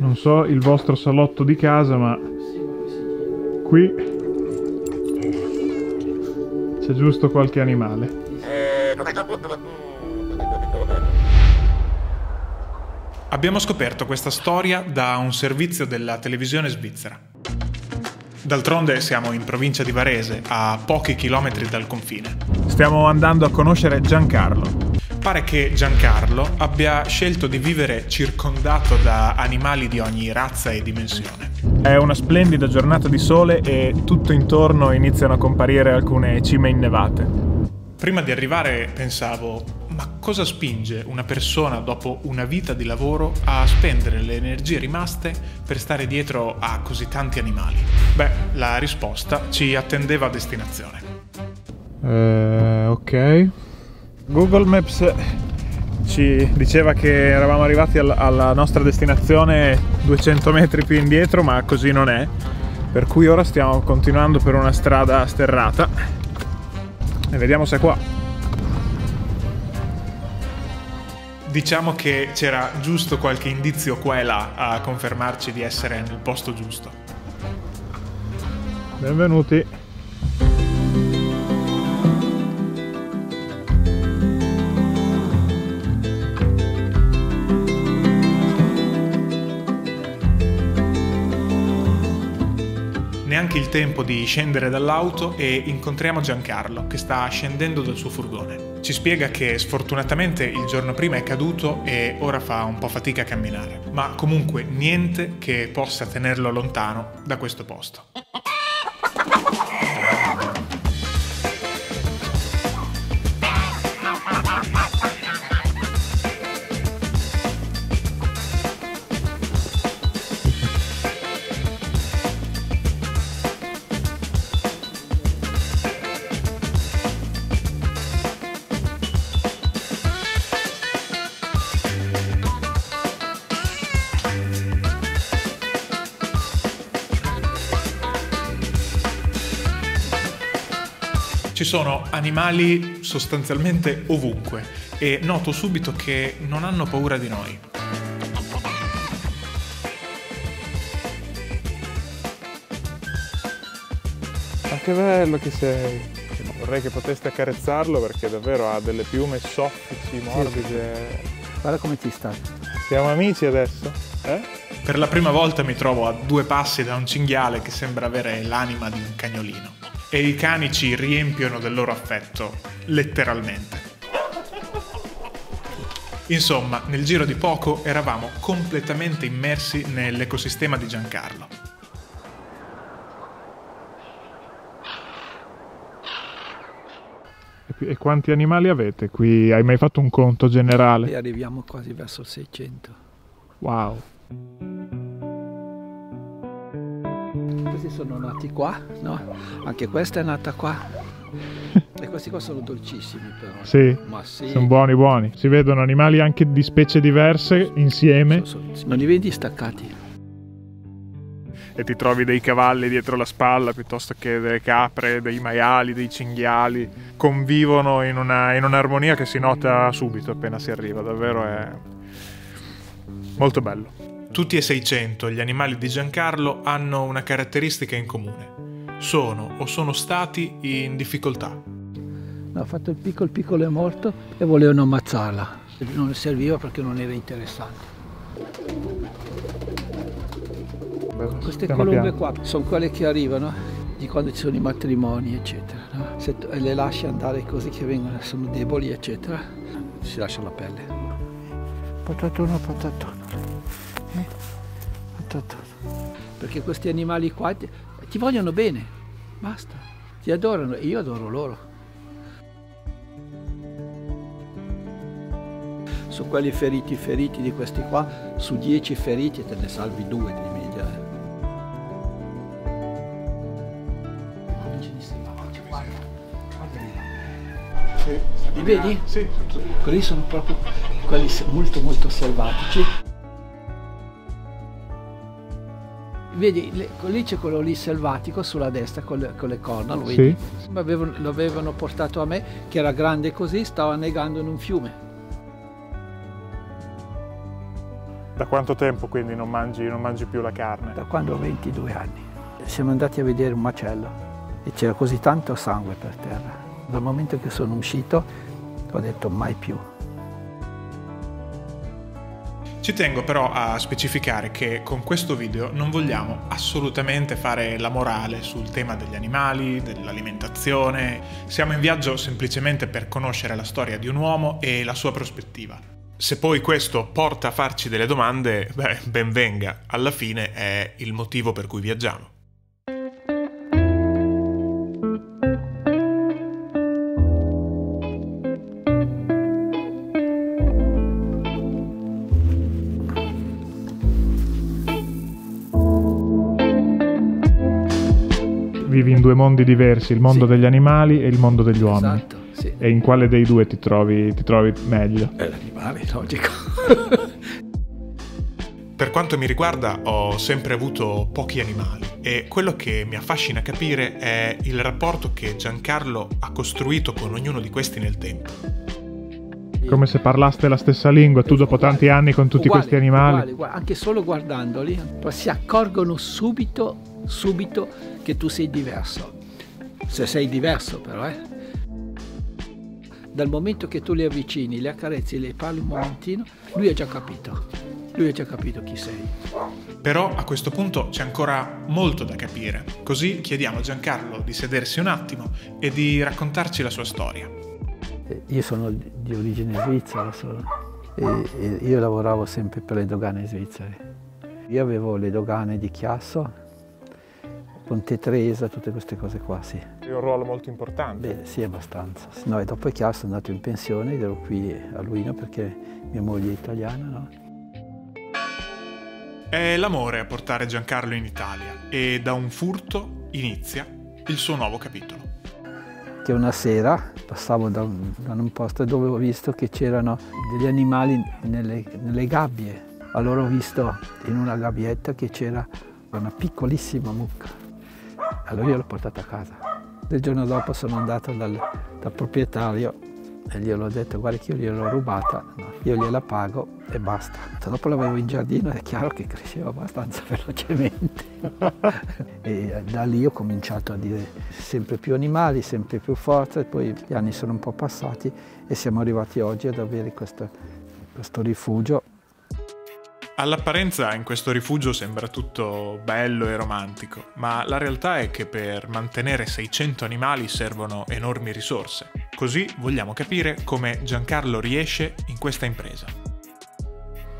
Non so il vostro salotto di casa, ma qui c'è giusto qualche animale. Abbiamo scoperto questa storia da un servizio della televisione svizzera. D'altronde siamo in provincia di Varese, a pochi chilometri dal confine. Stiamo andando a conoscere Giancarlo. Pare che Giancarlo abbia scelto di vivere circondato da animali di ogni razza e dimensione. È una splendida giornata di sole e tutto intorno iniziano a comparire alcune cime innevate. Prima di arrivare pensavo, ma cosa spinge una persona dopo una vita di lavoro a spendere le energie rimaste per stare dietro a così tanti animali? Beh, la risposta ci attendeva a destinazione. Ok. Google Maps ci diceva che eravamo arrivati alla nostra destinazione 200 metri più indietro, ma così non è, per cui ora stiamo continuando per una strada sterrata e vediamo se è qua. Diciamo che c'era giusto qualche indizio qua e là a confermarci di essere nel posto giusto. Benvenuti. Neanche il tempo di scendere dall'auto e incontriamo Giancarlo, che sta scendendo dal suo furgone. Ci spiega che sfortunatamente il giorno prima è caduto e ora fa un po' fatica a camminare, ma comunque niente che possa tenerlo lontano da questo posto. Ci sono animali sostanzialmente ovunque e noto subito che non hanno paura di noi. Ma che bello che sei! Vorrei che poteste accarezzarlo perché davvero ha delle piume soffici, morbide. Sì. Guarda come ci sta. Siamo amici adesso, eh? Per la prima volta mi trovo a due passi da un cinghiale che sembra avere l'anima di un cagnolino. E i cani ci riempiono del loro affetto, letteralmente. Insomma, nel giro di poco eravamo completamente immersi nell'ecosistema di Giancarlo. E quanti animali avete qui? Hai mai fatto un conto generale? E arriviamo quasi verso il 600. Wow. Questi sono nati qua, no? Anche questa è nata qua. E questi qua sono dolcissimi però. Sì, ma sì, sono buoni buoni. Si vedono animali anche di specie diverse insieme. Non li vedi staccati. E ti trovi dei cavalli dietro la spalla piuttosto che delle capre, dei maiali, dei cinghiali. Convivono in un'armonia che si nota subito appena si arriva. Davvero è molto bello. Tutti e 600 gli animali di Giancarlo hanno una caratteristica in comune. Sono o sono stati in difficoltà. No, ha fatto il piccolo è morto e volevano ammazzarla. Non serviva perché non era interessante. Queste colombe qua sono quelle che arrivano di quando ci sono i matrimoni, eccetera. No? Se le lasci andare così che vengono, sono deboli, eccetera, si lascia la pelle. Patatona, patatona. Perché questi animali qua ti vogliono bene, basta, ti adorano e io adoro loro. Su quelli feriti di questi qua, su 10 feriti te ne salvi 2 di media. Li vedi? Sì. Quelli sono proprio quelli molto selvatici. Vedi, lì c'è quello lì selvatico sulla destra con le corna, lo vedi? Sì. Lo avevano portato a me, che era grande così, stava annegando in un fiume. Da quanto tempo quindi non mangi più la carne? Da quando ho 22 anni. Siamo andati a vedere un macello e c'era così tanto sangue per terra. Dal momento che sono uscito ho detto mai più. Ci tengo però a specificare che con questo video non vogliamo assolutamente fare la morale sul tema degli animali, dell'alimentazione. Siamo in viaggio semplicemente per conoscere la storia di un uomo e la sua prospettiva. Se poi questo porta a farci delle domande, beh, ben venga. Alla fine è il motivo per cui viaggiamo. Vivi in due mondi diversi, il mondo degli animali e il mondo degli uomini. Esatto, sì. E in quale dei due ti trovi meglio? L'animale, logico. Per quanto mi riguarda ho sempre avuto pochi animali e quello che mi affascina capire è il rapporto che Giancarlo ha costruito con ognuno di questi nel tempo. Come se parlaste la stessa lingua, tu dopo tanti anni con tutti questi animali. Uguale, anche solo guardandoli si accorgono subito che tu sei diverso, se sei diverso però, Dal momento che tu li avvicini, li accarezzi, li parli un momentino, lui ha già capito chi sei. Però a questo punto c'è ancora molto da capire, così chiediamo a Giancarlo di sedersi un attimo e di raccontarci la sua storia. Io sono di origine svizzera e io lavoravo sempre per le dogane svizzere. Io avevo le dogane di Chiasso, Ponte Tresa, tutte queste cose qua, sì. È un ruolo molto importante. Beh, sì, abbastanza. No, e dopo è chiaro, sono andato in pensione ed ero qui a Luino perché mia moglie è italiana, no? È l'amore a portare Giancarlo in Italia e da un furto inizia il suo nuovo capitolo. Che una sera passavo da un posto dove ho visto che c'erano degli animali nelle gabbie. Allora ho visto in una gabbietta che c'era una piccolissima mucca. Allora io l'ho portata a casa. Il giorno dopo sono andato dal proprietario e gliel'ho detto: guarda che io gliel'ho rubata, io gliela pago e basta. Dopo l'avevo in giardino, è chiaro che cresceva abbastanza velocemente. E da lì ho cominciato a dire sempre più animali, sempre più forza, e poi gli anni sono un po' passati e siamo arrivati oggi ad avere questo rifugio. All'apparenza in questo rifugio sembra tutto bello e romantico, ma la realtà è che per mantenere 600 animali servono enormi risorse. Così vogliamo capire come Giancarlo riesce in questa impresa.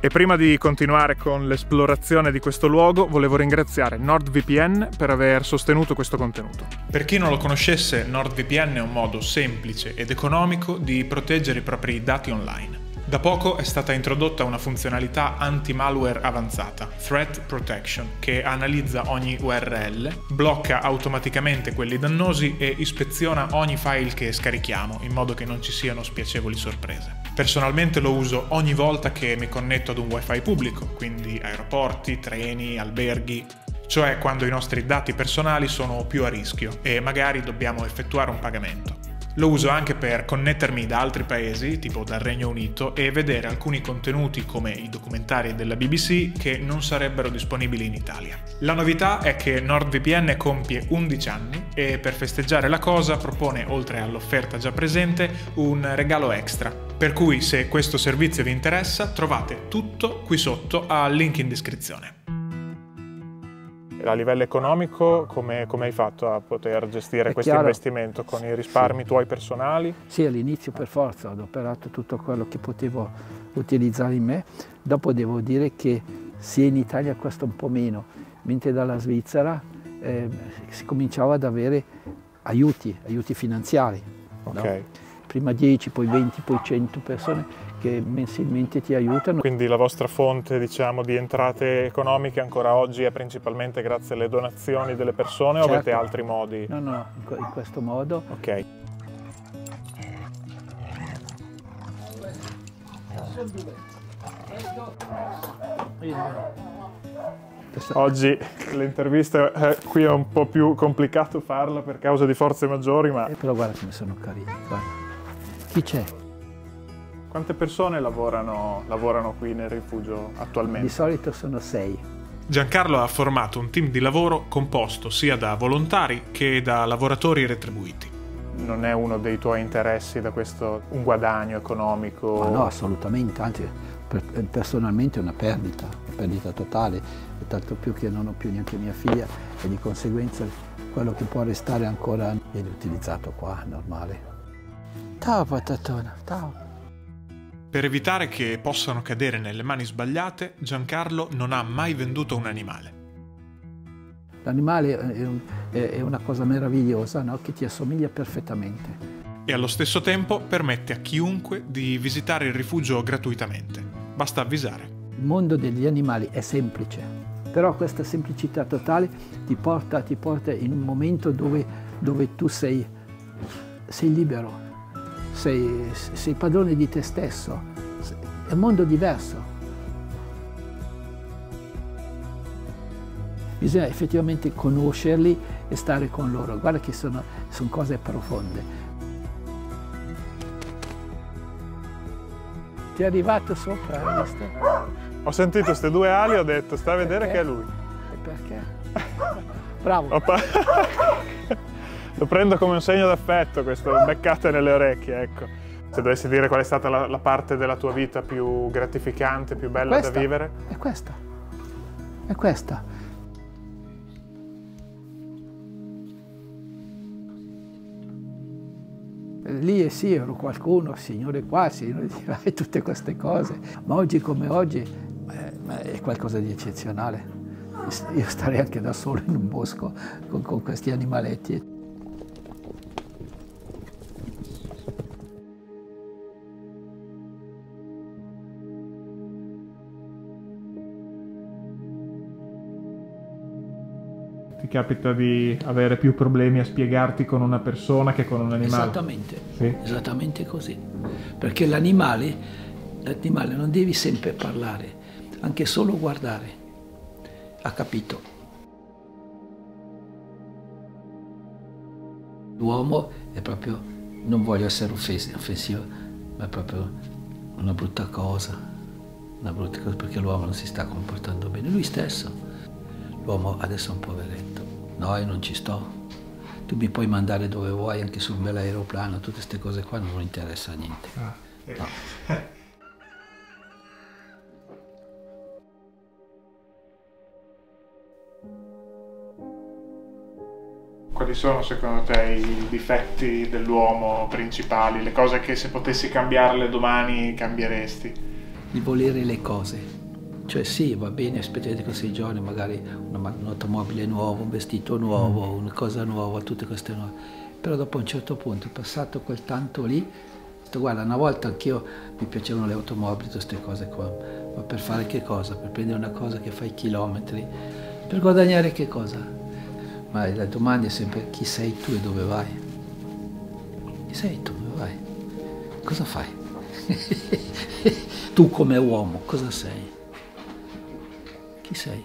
E prima di continuare con l'esplorazione di questo luogo, volevo ringraziare NordVPN per aver sostenuto questo contenuto. Per chi non lo conoscesse, NordVPN è un modo semplice ed economico di proteggere i propri dati online. Da poco è stata introdotta una funzionalità anti-malware avanzata, Threat Protection, che analizza ogni URL, blocca automaticamente quelli dannosi e ispeziona ogni file che scarichiamo, in modo che non ci siano spiacevoli sorprese. Personalmente lo uso ogni volta che mi connetto ad un wifi pubblico, quindi aeroporti, treni, alberghi, cioè quando i nostri dati personali sono più a rischio e magari dobbiamo effettuare un pagamento. Lo uso anche per connettermi da altri paesi, tipo dal Regno Unito, e vedere alcuni contenuti come i documentari della BBC che non sarebbero disponibili in Italia. La novità è che NordVPN compie 11 anni e per festeggiare la cosa propone, oltre all'offerta già presente, un regalo extra. Per cui se questo servizio vi interessa trovate tutto qui sotto al link in descrizione. A livello economico, come hai fatto a poter gestire questo investimento? Con i risparmi tuoi personali? Sì, all'inizio per forza ho adoperato tutto quello che potevo utilizzare in me. Dopo devo dire che sia in Italia costa un po' meno, mentre dalla Svizzera si cominciava ad avere aiuti finanziari. Okay. No? Prima 10, poi 20, poi 100 persone che mensilmente ti aiutano. Quindi la vostra fonte, diciamo, di entrate economiche ancora oggi è principalmente grazie alle donazioni delle persone? Certo. O avete altri modi? No, in questo modo. Ok. Oggi l'intervista qui è un po' più complicato farla per causa di forze maggiori, ma... Però guarda come sono carini, guarda. Chi c'è? Quante persone lavorano qui nel rifugio attualmente? Di solito sono 6. Giancarlo ha formato un team di lavoro composto sia da volontari che da lavoratori retribuiti. Non è uno dei tuoi interessi da questo un guadagno economico? Ma no, assolutamente, anzi personalmente è una perdita totale, tanto più che non ho più neanche mia figlia e di conseguenza quello che può restare ancora viene utilizzato qua, normale. Ciao patatona, ciao! Per evitare che possano cadere nelle mani sbagliate, Giancarlo non ha mai venduto un animale. L'animale è una cosa meravigliosa, no? Che ti assomiglia perfettamente. E allo stesso tempo permette a chiunque di visitare il rifugio gratuitamente. Basta avvisare. Il mondo degli animali è semplice, però questa semplicità totale ti porta in un momento dove tu sei libero. Sei padrone di te stesso, è un mondo diverso. Bisogna effettivamente conoscerli e stare con loro, guarda che sono cose profonde. Ti è arrivato sopra? Ho sentito queste due ali e ho detto, sta a vedere perché? Che è lui. E perché? Bravo. Lo prendo come un segno d'affetto, questo beccate nelle orecchie, ecco. Se dovessi dire qual è stata la parte della tua vita più gratificante, più bella da vivere? È questa. È questa. Lì e sì, ero qualcuno, signore qua, signore di là, e tutte queste cose. Ma oggi come oggi è qualcosa di eccezionale. Io starei anche da solo in un bosco con questi animaletti. Ti capita di avere più problemi a spiegarti con una persona che con un animale? Esattamente, sì? Esattamente così. Perché l'animale non devi sempre parlare, anche solo guardare. Ha capito. L'uomo è proprio, non voglio essere offensivo, ma è proprio una brutta cosa perché l'uomo non si sta comportando bene, lui stesso. L'uomo adesso è un poveretto, no, io non ci sto, tu mi puoi mandare dove vuoi, anche sul bel aeroplano, tutte queste cose qua non mi interessa niente. Ah, sì. No. Quali sono secondo te i difetti dell'uomo principali, le cose che se potessi cambiarle domani cambieresti? Di volere le cose. Cioè sì, va bene, aspettate con 6 giorni, magari un'automobile nuova, un vestito nuovo, una cosa nuova, tutte queste nuove. Però dopo un certo punto, passato quel tanto lì, ho detto guarda, una volta anch'io mi piacevano le automobili, tutte queste cose qua, ma per fare che cosa? Per prendere una cosa che fai chilometri? Per guadagnare che cosa? Ma la domanda è sempre chi sei tu e dove vai? Chi sei tu, dove vai? Cosa fai? Tu come uomo, cosa sei? Chi sei?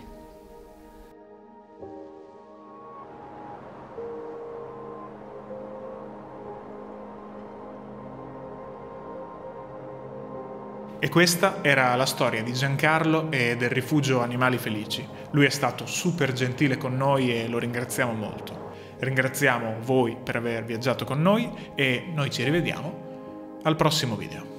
E questa era la storia di Giancarlo e del Rifugio Animali Felici. Lui è stato super gentile con noi e lo ringraziamo molto. Ringraziamo voi per aver viaggiato con noi e noi ci rivediamo al prossimo video.